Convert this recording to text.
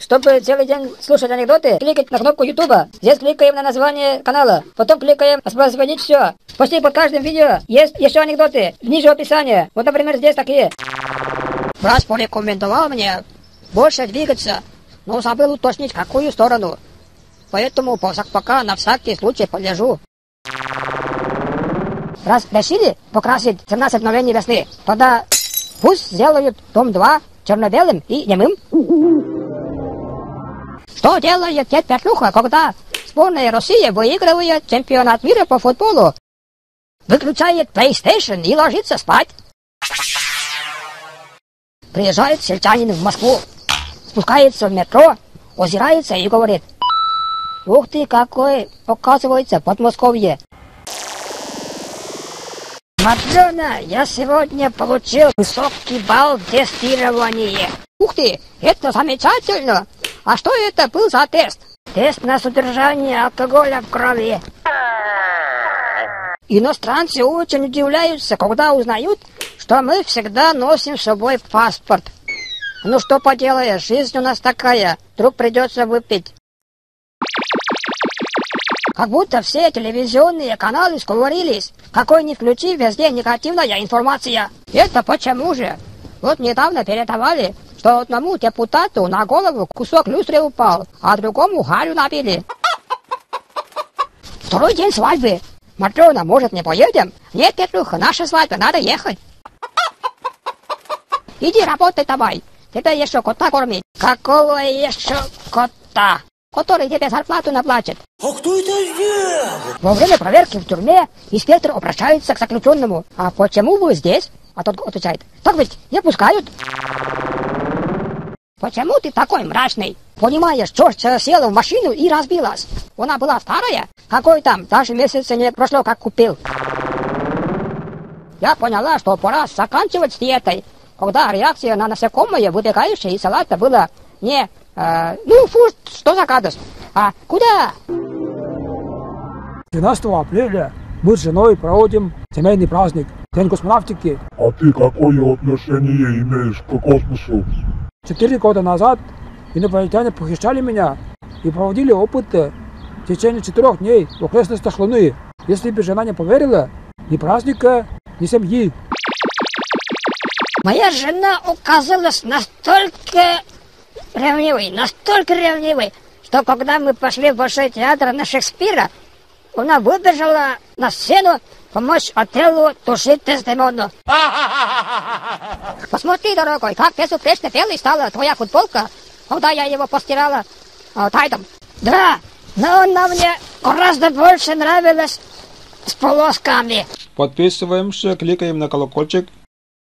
Чтобы целый день слушать анекдоты, кликать на кнопку Ютуба. Здесь кликаем на название канала. Потом кликаем «Воспроизводить все». Почти под каждым видео есть еще анекдоты. Ниже описания. Вот, например, здесь такие. Врач порекомендовал мне больше двигаться, но забыл уточнить, какую сторону. Поэтому пока на всякий случай полежу. Раз решили покрасить 17 мгновений весны, тогда пусть сделают том 2 черно-белым и немым. Что делает дед Петруха, когда сборная России выигрывает чемпионат мира по футболу? Выключает PlayStation и ложится спать. Приезжает сельчанин в Москву, спускается в метро, озирается и говорит: «Ух ты, какой, оказывается, Подмосковье!» «Матрёна, я сегодня получил высокий балл тестирования!» «Ух ты, это замечательно! А что это был за тест?» «Тест на содержание алкоголя в крови!» «Иностранцы очень удивляются, когда узнают, что мы всегда носим с собой паспорт!» «Ну что поделаешь, жизнь у нас такая, вдруг придется выпить!» Как будто все телевизионные каналы сговорились, какой ни включи, везде негативная информация. Это почему же? Вот недавно передавали, что одному депутату на голову кусок люстры упал, а другому харю набили. Второй день свадьбы. Матрёна, может, не поедем? Нет, Петруха, наша свадьба, надо ехать. Иди работай давай, тебя еще кота кормить. Какого еще кота? Который тебе зарплату наплачет. А кто это сделал? Во время проверки в тюрьме инспектор обращается к заключенному. А почему вы здесь? А тот отвечает: так ведь не пускают. Почему ты такой мрачный? Понимаешь, Джорджа села в машину и разбилась. Она была старая? Какой там, даже месяца не прошло, как купил. Я поняла, что пора заканчивать с диетой, когда реакция на насекомое, вытекающее из салата, была не... ну, фу, что за гадость? А куда? 13 апреля мы с женой проводим семейный праздник, День космонавтики. А ты какое отношение имеешь к космосу? 4 года назад инопланетяне похищали меня и проводили опыты в течение 4 дней в окрестностях Луны. Если бы жена не поверила, ни праздника, ни семьи. Моя жена оказалась настолько ревнивой, что когда мы пошли в Большой театр на Шекспира, она выбежала на сцену помочь Отеллу тушить Дездемону. Посмотри, дорогой, как безупречно белой стала твоя футболка, когда я его постирала тайдом. Да, но она мне гораздо больше нравилась с полосками. Подписываемся, кликаем на колокольчик.